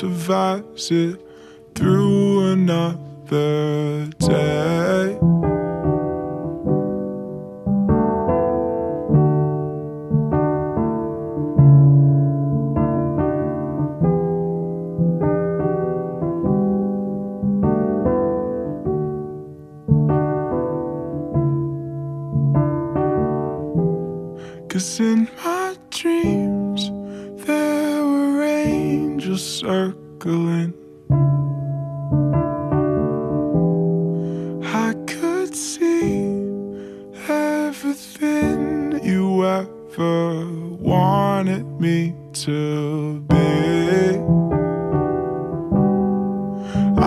survives it through another day. Cause in my dreams there were angels circling. I could see everything you ever wanted me to be.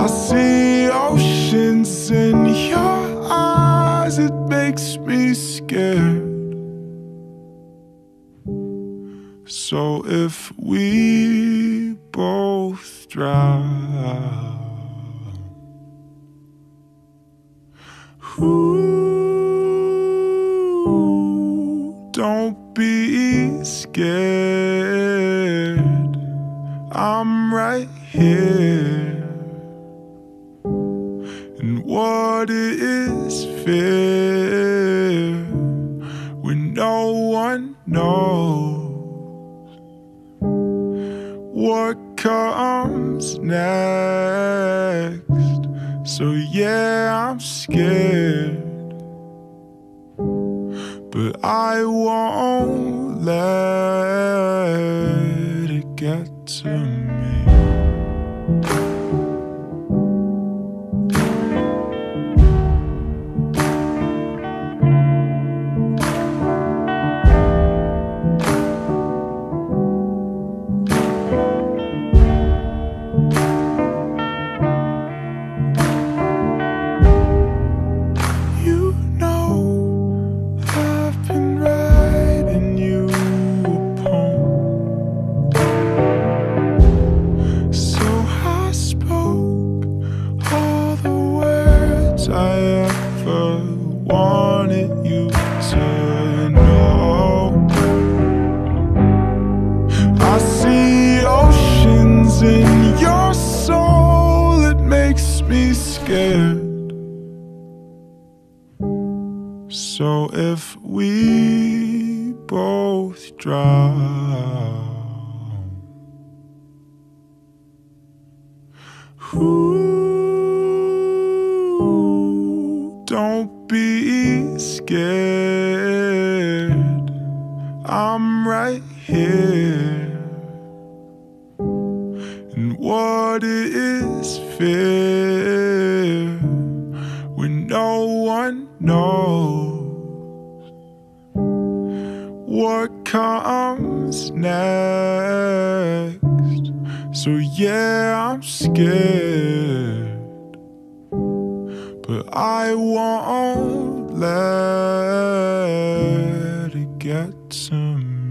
I see oceans in your eyes, it makes me scared. So if we both drown, ooh, don't be scared, I'm right here. And water is fair when no one knows what comes next. So yeah, I'm scared, but I won't let it get to me. I ever wanted you to know. I see oceans in your soul, it makes me scared. So if we both drown, ooh, don't be scared, I'm right here. And water is fair when no one knows what comes next. So yeah, I'm scared, but I won't let it get to me.